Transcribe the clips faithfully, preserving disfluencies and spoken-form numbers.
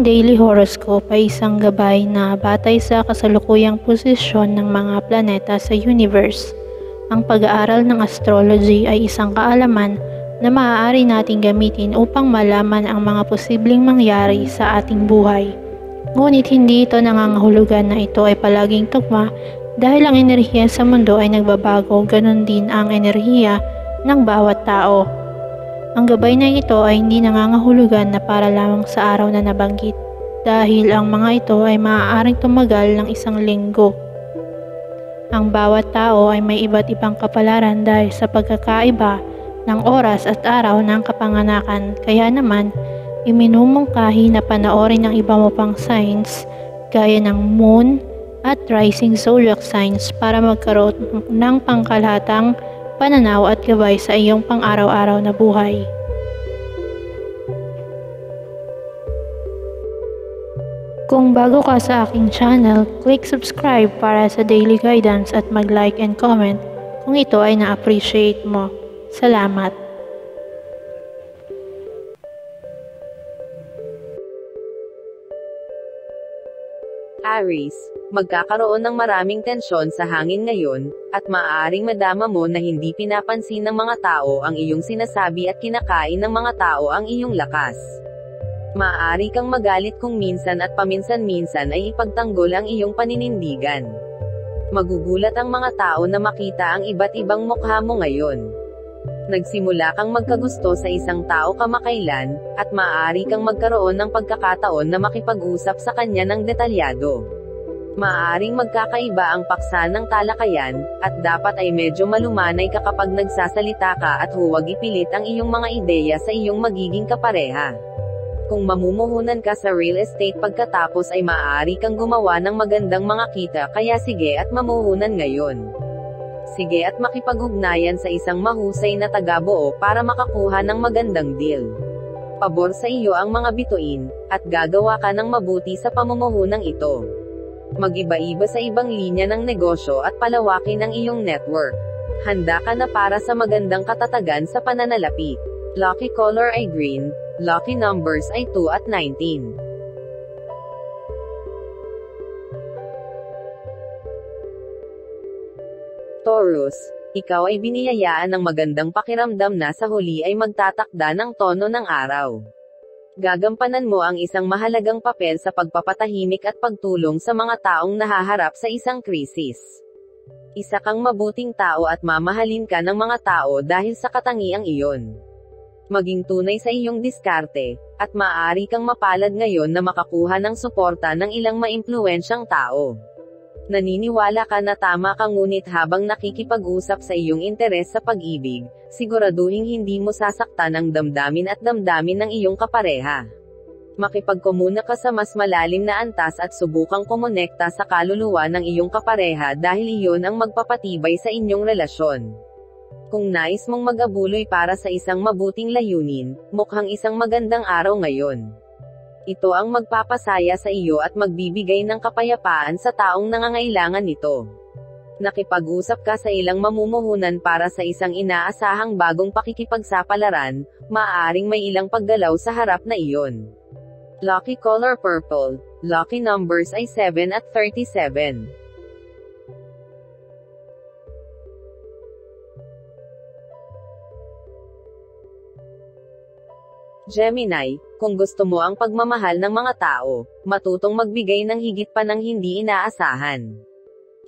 ang Daily Horoscope ay isang gabay na batay sa kasalukuyang posisyon ng mga planeta sa universe. Ang pag-aaral ng astrology ay isang kaalaman na maaari nating gamitin upang malaman ang mga posibleng mangyari sa ating buhay. Ngunit hindi ito nangangahulugan na ito ay palaging tugma dahil ang enerhiya sa mundo ay nagbabago, ganun din ang enerhiya ng bawat tao. Ang gabay na ito ay hindi nangangahulugan na para lamang sa araw na nabanggit dahil ang mga ito ay maaaring tumagal ng isang linggo. Ang bawat tao ay may iba't ibang kapalaran dahil sa pagkakaiba ng oras at araw ng kapanganakan. Kaya naman, iminumungkahi na panoorin ang iba mo pang signs gaya ng moon at rising zodiac signs para magkaroon ng pangkalahatang pananaw at gabay sa iyong pang-araw-araw na buhay. Kung bago ka sa aking channel, click subscribe para sa daily guidance at mag-like and comment kung ito ay na-appreciate mo. Salamat! Aries, magkakaroon ng maraming tensyon sa hangin ngayon, at maaaring madama mo na hindi pinapansin ng mga tao ang iyong sinasabi at kinakain ng mga tao ang iyong lakas. Maaari kang magalit kung minsan at paminsan-minsan ay ipagtanggol ang iyong paninindigan. Magugulat ang mga tao na makita ang iba't ibang mukha mo ngayon. Nagsimula kang magkagusto sa isang tao kamakailan, at maaari kang magkaroon ng pagkakataon na makipag-usap sa kanya ng detalyado. Maaaring magkakaiba ang paksa ng talakayan, at dapat ay medyo malumanay ka kapag nagsasalita ka at huwag ipilit ang iyong mga ideya sa iyong magiging kapareha. Kung mamumuhunan ka sa real estate pagkatapos ay maaari kang gumawa ng magandang mga kita, kaya sige at mamuhunan ngayon. Sige at makipag-ugnayan sa isang mahusay na tagabuo para makakuha ng magandang deal. Pabor sa iyo ang mga bituin, at gagawa ka ng mabuti sa pamumuhunang ito. Mag-iba-iba sa ibang linya ng negosyo at palawakin ang iyong network. Handa ka na para sa magandang katatagan sa pananalapi. Lucky color ay green, lucky numbers ay two at nineteen. Taurus, ikaw ay biniyayaan ng magandang pakiramdam na sa huli ay magtatakda ng tono ng araw. Gagampanan mo ang isang mahalagang papel sa pagpapatahimik at pagtulong sa mga taong nahaharap sa isang krisis. Isa kang mabuting tao at mamahalin ka ng mga tao dahil sa katangiang iyon. Maging tunay sa iyong diskarte, at maaari kang mapalad ngayon na makakuha ng suporta ng ilang maimpluwensyang tao. Naniniwala ka na tama ka, ngunit habang nakikipag-usap sa iyong interes sa pag-ibig, siguraduhin hindi mo sasaktan ang damdamin at damdamin ng iyong kapareha. Makipagkomuna ka sa mas malalim na antas at subukang kumonekta sa kaluluwa ng iyong kapareha dahil iyon ang magpapatibay sa inyong relasyon. Kung nais mong mag-abuloy para sa isang mabuting layunin, mukhang isang magandang araw ngayon. Ito ang magpapasaya sa iyo at magbibigay ng kapayapaan sa taong nangangailangan nito. Nakipag-usap ka sa ilang mamumuhunan para sa isang inaasahang bagong pakikipagsapalaran, maaaring may ilang paggalaw sa harap na iyon. Lucky color purple, lucky numbers ay seven at thirty-seven. Gemini, kung gusto mo ang pagmamahal ng mga tao, matutong magbigay ng higit pa ng hindi inaasahan.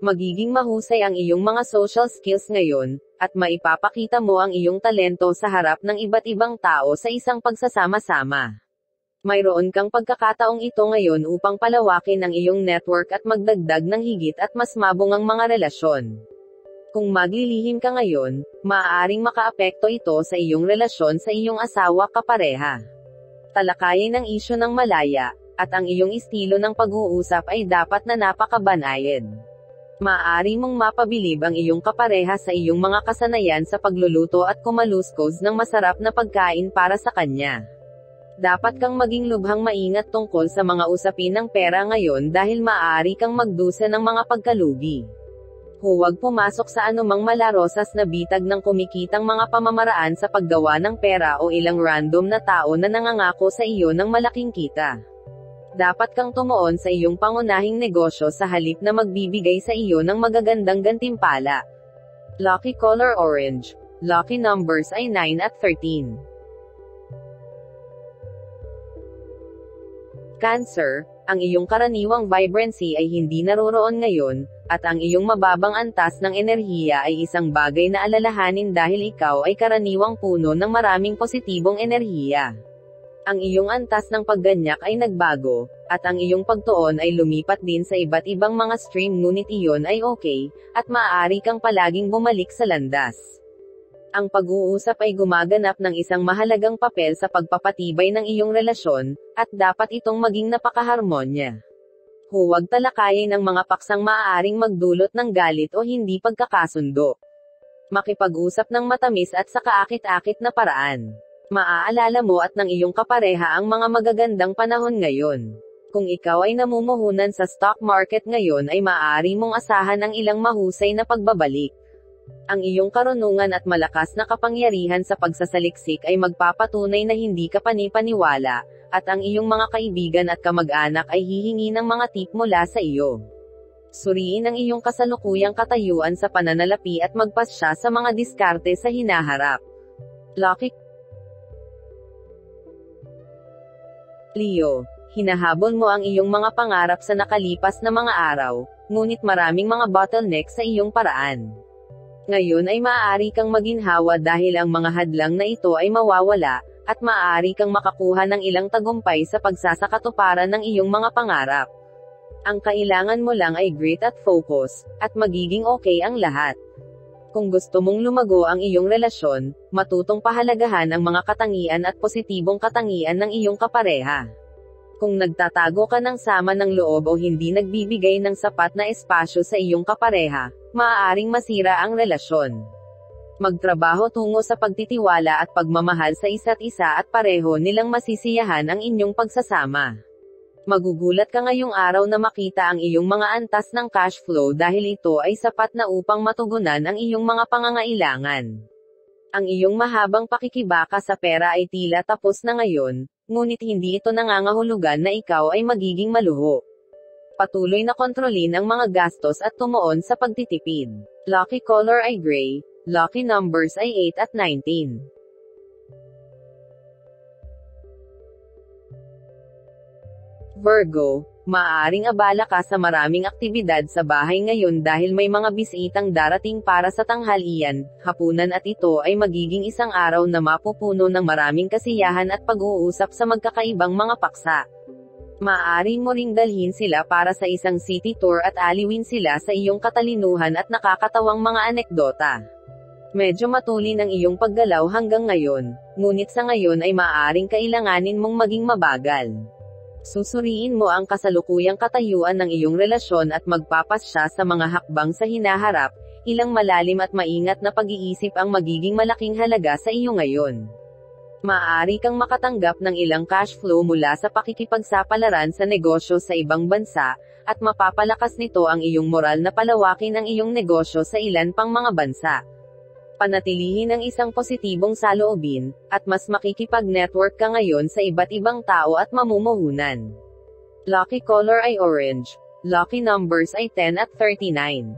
Magiging mahusay ang iyong mga social skills ngayon, at maipapakita mo ang iyong talento sa harap ng iba't ibang tao sa isang pagsasama-sama. Mayroon kang pagkakataong ito ngayon upang palawakin ang iyong network at magdagdag ng higit at mas mabungang mga relasyon. Kung maglilihim ka ngayon, maaaring makaapekto ito sa iyong relasyon sa iyong asawa kapareha. Talakayin ang isyu ng malaya, at ang iyong estilo ng pag-uusap ay dapat na napakabanayan. Maaari mong mapabilib ang iyong kapareha sa iyong mga kasanayan sa pagluluto at kumaluskos ng masarap na pagkain para sa kanya. Dapat kang maging lubhang maingat tungkol sa mga usapin ng pera ngayon dahil maaari kang magdusa ng mga pagkalugi. Huwag pumasok sa anumang malarosas na bitag ng kumikitang mga pamamaraan sa paggawa ng pera o ilang random na tao na nangangako sa iyo ng malaking kita. dapat kang tumuon sa iyong pangunahing negosyo sa halip na magbibigay sa iyo ng magagandang gantimpala. Lucky color orange. Lucky numbers ay nine at thirteen. Cancer, ang iyong karaniwang vibrancy ay hindi naroroon ngayon, at ang iyong mababang antas ng enerhiya ay isang bagay na alalahanin dahil ikaw ay karaniwang puno ng maraming positibong enerhiya. Ang iyong antas ng pagganyak ay nagbago, at ang iyong pagtuon ay lumipat din sa iba't ibang mga stream ngunit iyon ay okay, at maaari kang palaging bumalik sa landas. Ang pag-uusap ay gumaganap ng isang mahalagang papel sa pagpapatibay ng iyong relasyon, at dapat itong maging napakaharmonya. Huwag talakayin ang mga paksang maaaring magdulot ng galit o hindi pagkakasundo. Makipag-usap ng matamis at sa kaakit-akit na paraan. Maaalala mo at ng iyong kapareha ang mga magagandang panahon ngayon. Kung ikaw ay namumuhunan sa stock market ngayon ay maaari mong asahan ang ilang mahusay na pagbabalik. Ang iyong karunungan at malakas na kapangyarihan sa pagsasaliksik ay magpapatunay na hindi ka panipaniwala, at ang iyong mga kaibigan at kamag-anak ay hihingi ng mga tip mula sa iyo. Suriin ang iyong kasalukuyang katayuan sa pananalapi at magpasya sa mga diskarte sa hinaharap. Lucky Leo, hinahabol mo ang iyong mga pangarap sa nakalipas na mga araw, ngunit maraming mga bottleneck sa iyong paraan. Ngayon ay maaari kang maginhawa dahil ang mga hadlang na ito ay mawawala, at maaari kang makakuha ng ilang tagumpay sa pagsasakatuparan ng iyong mga pangarap. Ang kailangan mo lang ay grit at focus, at magiging okay ang lahat. Kung gusto mong lumago ang iyong relasyon, matutong pahalagahan ang mga katangian at positibong katangian ng iyong kapareha. Kung nagtatago ka ng sama ng loob o hindi nagbibigay ng sapat na espasyo sa iyong kapareha, maaaring masira ang relasyon. Magtrabaho tungo sa pagtitiwala at pagmamahal sa isa't isa at pareho nilang masisiyahan ang inyong pagsasama. Magugulat ka ngayong araw na makita ang iyong mga antas ng cash flow dahil ito ay sapat na upang matugunan ang iyong mga pangangailangan. Ang iyong mahabang pakikibaka sa pera ay tila tapos na ngayon, ngunit hindi ito nangangahulugan na ikaw ay magiging maluho. Patuloy na kontrolin ang mga gastos at tumuon sa pagtitipid. Lucky color ay gray, lucky numbers ay eight at nineteen. Virgo, maaaring abala ka sa maraming aktibidad sa bahay ngayon dahil may mga bisitang darating para sa tanghalian, hapunan at ito ay magiging isang araw na mapupuno ng maraming kasiyahan at pag-uusap sa magkakaibang mga paksa. Maaari mo ring dalhin sila para sa isang city tour at aliwin sila sa iyong katalinuhan at nakakatawang mga anekdota. Medyo matulin ang iyong paggalaw hanggang ngayon, ngunit sa ngayon ay maaaring kailanganin mong maging mabagal. Susuriin mo ang kasalukuyang katayuan ng iyong relasyon at magpapasya sa mga hakbang sa hinaharap, ilang malalim at maingat na pag-iisip ang magiging malaking halaga sa iyo ngayon. Maaari kang makatanggap ng ilang cash flow mula sa pakikipagsapalaran sa negosyo sa ibang bansa, at mapapalakas nito ang iyong moral na palawakin ang iyong negosyo sa ilan pang mga bansa. Panatilihin ang isang positibong saloobin, at mas makikipag-network ka ngayon sa iba't ibang tao at mamumuhunan. Lucky color ay orange. Lucky numbers ay ten at thirty-nine.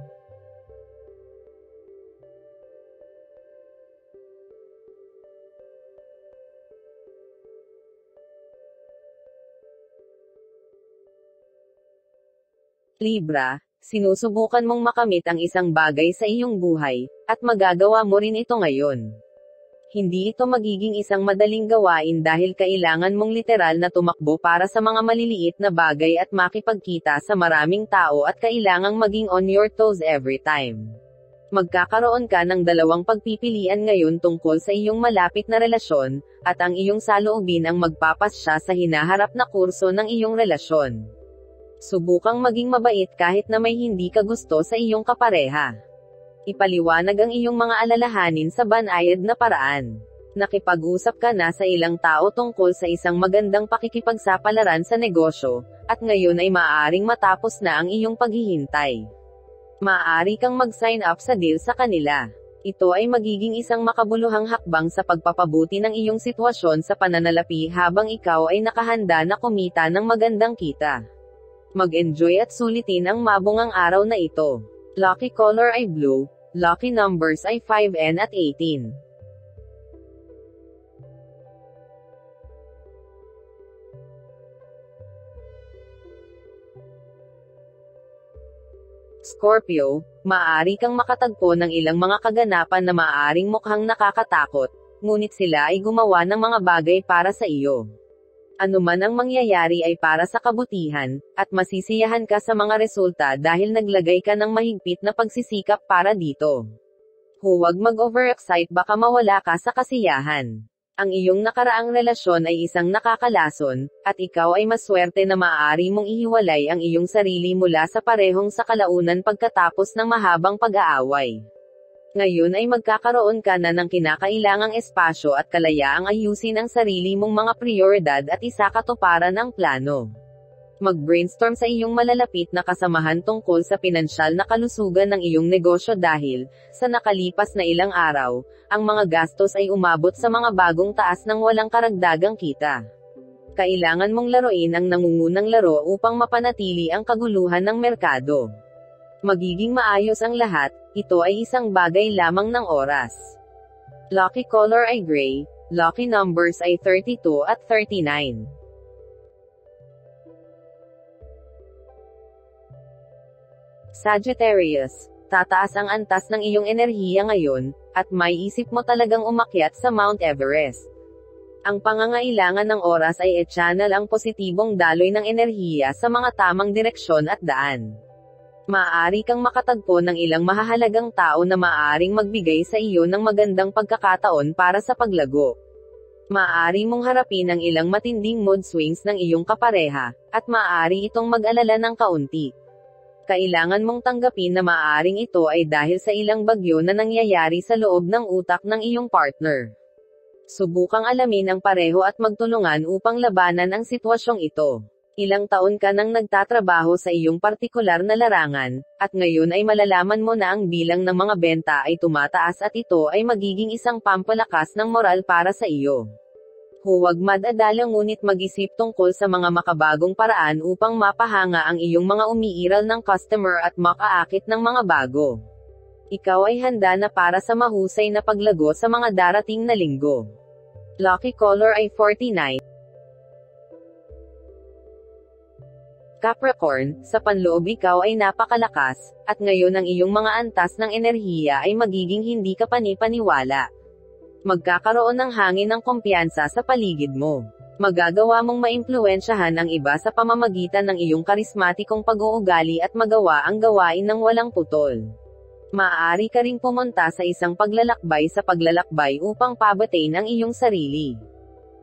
Libra, sinusubukan mong makamit ang isang bagay sa iyong buhay, at magagawa mo rin ito ngayon. Hindi ito magiging isang madaling gawain dahil kailangan mong literal na tumakbo para sa mga maliliit na bagay at makipagkita sa maraming tao at kailangang maging on your toes every time. Magkakaroon ka ng dalawang pagpipilian ngayon tungkol sa iyong malapit na relasyon, at ang iyong saloobin ang magpapasya sa hinaharap na kurso ng iyong relasyon. Subukang maging mabait kahit na may hindi ka gusto sa iyong kapareha. Ipaliwanag ang iyong mga alalahanin sa banayad na paraan. Nakipag-usap ka na sa ilang tao tungkol sa isang magandang pakikipagsapalaran sa negosyo, at ngayon ay maaaring matapos na ang iyong paghihintay. Maaari kang mag-sign up sa deal sa kanila. ito ay magiging isang makabuluhang hakbang sa pagpapabuti ng iyong sitwasyon sa pananalapi habang ikaw ay nakahanda na kumita ng magandang kita. Mag-enjoy at sulitin ang mabungang araw na ito. Lucky color ay blue, lucky numbers ay five, ten at eighteen. Scorpio, maaari kang makatagpo ng ilang mga kaganapan na maaaring mukhang nakakatakot, ngunit sila ay gumawa ng mga bagay para sa iyo. Anuman ang mangyayari ay para sa kabutihan, at masisiyahan ka sa mga resulta dahil naglagay ka ng mahigpit na pagsisikap para dito. Huwag mag-overexcite, baka mawala ka sa kasiyahan. Ang iyong nakaraang relasyon ay isang nakakalason, at ikaw ay maswerte na maaari mong ihiwalay ang iyong sarili mula sa parehong sakalaunan pagkatapos ng mahabang pag-aaway. Ngayon ay magkakaroon ka na ng kinakailangang espasyo at kalayaang ayusin ang sarili mong mga prioridad at isakatuparan ang plano. Mag-brainstorm sa iyong malalapit na kasamahan tungkol sa pinansyal na kalusugan ng iyong negosyo dahil, sa nakalipas na ilang araw, ang mga gastos ay umabot sa mga bagong taas ng walang karagdagang kita. Kailangan mong laruin ang nangungunang laro upang mapanatili ang kaguluhan ng merkado. Magiging maayos ang lahat, ito ay isang bagay lamang ng oras. Lucky color ay gray, lucky numbers ay thirty-two at thirty-nine. Sagittarius, tataas ang antas ng iyong enerhiya ngayon, at may isip mo talagang umakyat sa Mount Everest. Ang pangangailangan ng oras ay i-channel ang positibong daloy ng enerhiya sa mga tamang direksyon at daan. Maaari kang makatagpo ng ilang mahahalagang tao na maaaring magbigay sa iyo ng magandang pagkakataon para sa paglago. Maaari mong harapin ang ilang matinding mood swings ng iyong kapareha, at maaari itong mag-alala ng kaunti. Kailangan mong tanggapin na maaaring ito ay dahil sa ilang bagyo na nangyayari sa loob ng utak ng iyong partner. Subukang alamin ang pareho at magtulungan upang labanan ang sitwasyong ito. Ilang taon ka nang nagtatrabaho sa iyong partikular na larangan, at ngayon ay malalaman mo na ang bilang ng mga benta ay tumataas at ito ay magiging isang pampalakas ng moral para sa iyo. Huwag madadala ngunit mag-isip tungkol sa mga makabagong paraan upang mapahanga ang iyong mga umiiral ng customer at makaakit ng mga bago. Ikaw ay handa na para sa mahusay na paglago sa mga darating na linggo. Lucky color ay forty-nine. Capricorn, sa panloob ikaw ay napakalakas, at ngayon ang iyong mga antas ng enerhiya ay magiging hindi ka panipaniwala. Magkakaroon ng hangin ng kumpiyansa sa paligid mo. Magagawa mong maimpluwensyahan ang iba sa pamamagitan ng iyong karismatikong pag-uugali at magawa ang gawain ng walang putol. Maaari ka ring pumunta sa isang paglalakbay sa paglalakbay upang pabatain ang iyong sarili.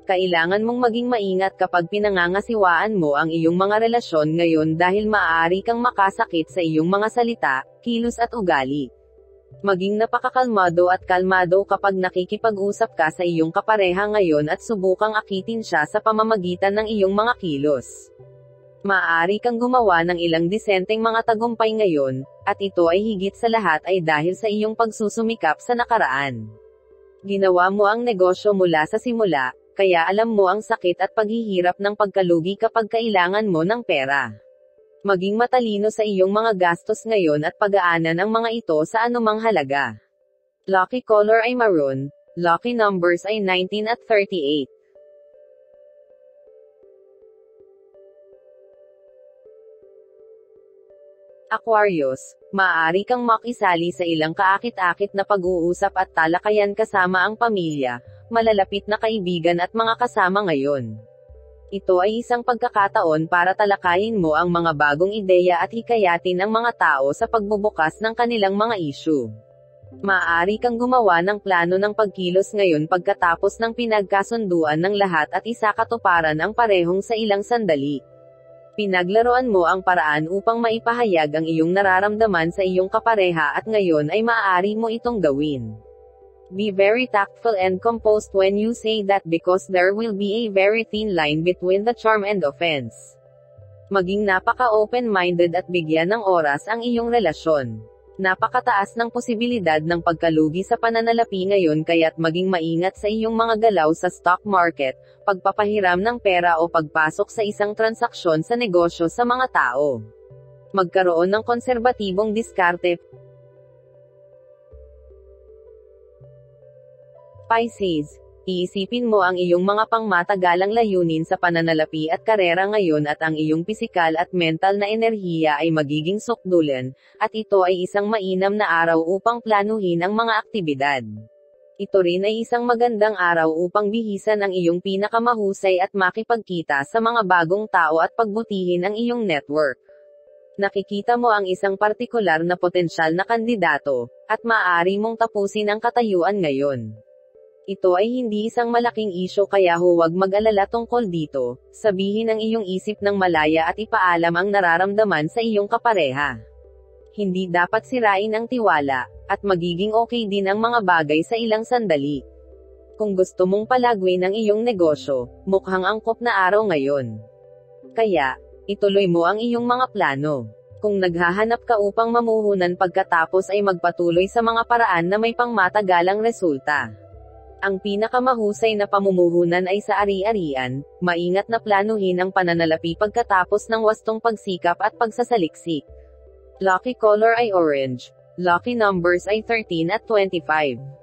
Kailangan mong maging maingat kapag pinangangasiwaan mo ang iyong mga relasyon ngayon dahil maaari kang makasakit sa iyong mga salita, kilos at ugali. Maging napakakalmado at kalmado kapag nakikipag-usap ka sa iyong kapareha ngayon at subukang akitin siya sa pamamagitan ng iyong mga kilos. Maaari kang gumawa ng ilang disenteng mga tagumpay ngayon, at ito ay higit sa lahat ay dahil sa iyong pagsusumikap sa nakaraan. Ginawa mo ang negosyo mula sa simula, kaya alam mo ang sakit at paghihirap ng pagkalugi kapag kailangan mo ng pera. Maging matalino sa iyong mga gastos ngayon at pag-aanan ang mga ito sa anumang halaga. Lucky color ay maroon, lucky numbers ay nineteen at thirty-eight. Aquarius, maaari kang makisali sa ilang kaakit-akit na pag-uusap at talakayan kasama ang pamilya, malalapit na kaibigan at mga kasama ngayon. Ito ay isang pagkakataon para talakayin mo ang mga bagong ideya at hikayatin ang mga tao sa pagbubukas ng kanilang mga isyu. Maaari kang gumawa ng plano ng pagkilos ngayon pagkatapos ng pinagkasunduan ng lahat at isakatuparan ang parehong sa ilang sandali. Pinaglaruan mo ang paraan upang maipahayag ang iyong nararamdaman sa iyong kapareha at ngayon ay maaari mo itong gawin. Be very tactful and composed when you say that because there will be a very thin line between the charm and offense. Maging napaka-open-minded at bigyan ng oras ang iyong relasyon. Napakataas ng posibilidad ng pagkalugi sa pananalapi ngayon, kaya't maging maingat sa iyong mga galaw sa stock market, pagpapahiram ng pera o pagpasok sa isang transaksyon sa negosyo sa mga tao. Magkaroon ng konserbatibong diskarte. Pisces, iisipin mo ang iyong mga pangmatagalang layunin sa pananalapi at karera ngayon, at ang iyong pisikal at mental na enerhiya ay magiging sukdulan, at ito ay isang mainam na araw upang planuhin ang mga aktibidad. Ito rin ay isang magandang araw upang bihisan ang iyong pinakamahusay at makipagkita sa mga bagong tao at pagbutihin ang iyong network. Nakikita mo ang isang partikular na potensyal na kandidato, at maaari mong tapusin ang katayuan ngayon. Ito ay hindi isang malaking isyo, kaya huwag mag-alala tungkol dito. Sabihin ang iyong isip ng malaya at ipaalam ang nararamdaman sa iyong kapareha. Hindi dapat sirain ang tiwala, at magiging okay din ang mga bagay sa ilang sandali. Kung gusto mong palaguin ang iyong negosyo, mukhang angkop na araw ngayon. Kaya, ituloy mo ang iyong mga plano. Kung naghahanap ka upang mamuhunan pagkatapos, ay magpatuloy sa mga paraan na may pangmatagalang resulta. Ang pinakamahusay na pamumuhunan ay sa ari-arian, maingat na planuhin ang pananalapi pagkatapos ng wastong pagsikap at pagsasaliksik. Lucky color ay orange. Lucky numbers ay thirteen at twenty-five.